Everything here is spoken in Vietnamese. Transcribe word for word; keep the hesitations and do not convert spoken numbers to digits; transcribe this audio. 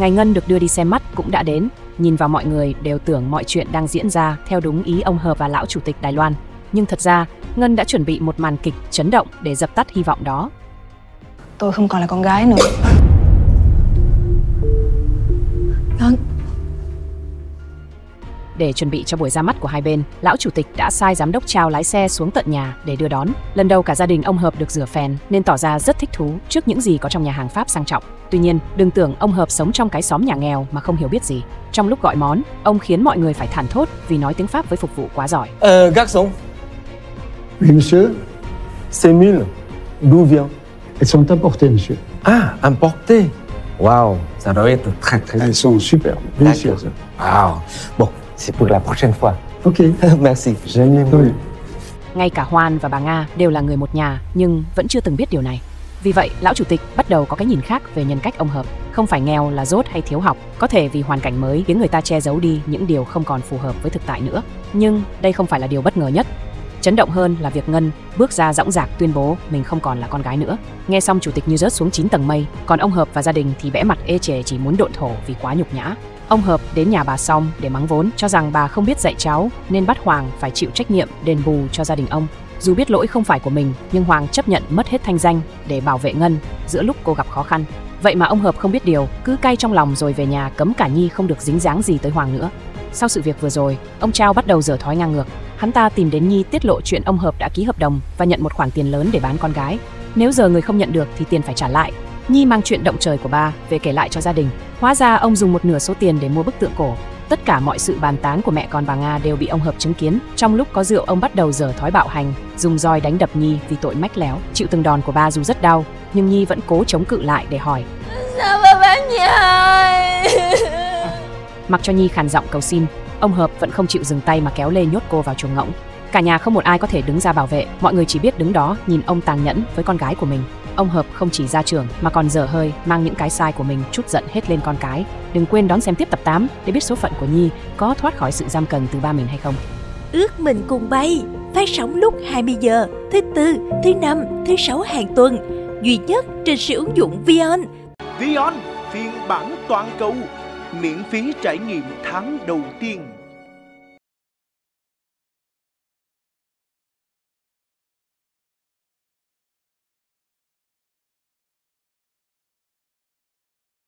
Ngài Ngân được đưa đi xem mắt cũng đã đến, nhìn vào mọi người đều tưởng mọi chuyện đang diễn ra theo đúng ý ông Hờ và lão chủ tịch Đài Loan. Nhưng thật ra, Ngân đã chuẩn bị một màn kịch chấn động để dập tắt hy vọng đó. Tôi không còn là con gái nữa. Ngân. Để chuẩn bị cho buổi ra mắt của hai bên, lão chủ tịch đã sai giám đốc Trao lái xe xuống tận nhà để đưa đón. Lần đầu cả gia đình ông Hợp được rửa phèn nên tỏ ra rất thích thú trước những gì có trong nhà hàng Pháp sang trọng. Tuy nhiên, đừng tưởng ông Hợp sống trong cái xóm nhà nghèo mà không hiểu biết gì. Trong lúc gọi món, ông khiến mọi người phải thản thốt vì nói tiếng Pháp với phục vụ quá giỏi. Ờ, garçon. Oui, monsieur. C'est mille. D'où vient? Elles sont importées, monsieur. Ah, importées. Wow, ça doit être très très. Elles sont super. Délicieuses. Wow. Bon. C'est pour la prochaine fois. Ok, merci. J'aime les mots. Ngay cả Hoan và bà Nga đều là người một nhà nhưng vẫn chưa từng biết điều này. Vì vậy, lão chủ tịch bắt đầu có cái nhìn khác về nhân cách ông Hợp. Không phải nghèo là dốt hay thiếu học, có thể vì hoàn cảnh mới khiến người ta che giấu đi những điều không còn phù hợp với thực tại nữa. Nhưng đây không phải là điều bất ngờ nhất. Chấn động hơn là việc Ngân bước ra dõng dạc tuyên bố mình không còn là con gái nữa. Nghe xong chủ tịch như rớt xuống chín tầng mây, còn ông Hợp và gia đình thì bẽ mặt ê chề chỉ muốn độn thổ vì quá nhục nhã. Ông Hợp đến nhà bà xong để mắng vốn cho rằng bà không biết dạy cháu nên bắt Hoàng phải chịu trách nhiệm đền bù cho gia đình ông. Dù biết lỗi không phải của mình nhưng Hoàng chấp nhận mất hết thanh danh để bảo vệ Ngân giữa lúc cô gặp khó khăn. Vậy mà ông Hợp không biết điều, cứ cay trong lòng rồi về nhà cấm cả Nhi không được dính dáng gì tới Hoàng nữa. Sau sự việc vừa rồi, ông Trao bắt đầu dở thói ngang ngược. Hắn ta tìm đến Nhi tiết lộ chuyện ông Hợp đã ký hợp đồng và nhận một khoản tiền lớn để bán con gái. Nếu giờ người không nhận được thì tiền phải trả lại. Nhi mang chuyện động trời của bà về kể lại cho gia đình. Hóa ra ông dùng một nửa số tiền để mua bức tượng cổ. Tất cả mọi sự bàn tán của mẹ con bà Nga đều bị ông Hợp chứng kiến. Trong lúc có rượu, ông bắt đầu dở thói bạo hành, dùng roi đánh đập Nhi vì tội mách léo. Chịu từng đòn của bà dù rất đau, nhưng Nhi vẫn cố chống cự lại để hỏi. Sao bà bán Nhi ơi? Mặc cho Nhi khàn giọng cầu xin, ông Hợp vẫn không chịu dừng tay mà kéo lê nhốt cô vào chuồng ngỗng. Cả nhà không một ai có thể đứng ra bảo vệ, mọi người chỉ biết đứng đó nhìn ông tàn nhẫn với con gái của mình. Ông Hợp không chỉ ra trưởng mà còn dở hơi mang những cái sai của mình trút giận hết lên con cái. Đừng quên đón xem tiếp tập tám để biết số phận của Nhi có thoát khỏi sự giam cầm từ ba mình hay không. Ước mình cùng bay phát sóng lúc hai mươi giờ thứ Tư, thứ Năm, thứ Sáu hàng tuần, duy nhất trên siêu ứng dụng VieON. VieON phiên bản toàn cầu, miễn phí trải nghiệm tháng đầu tiên.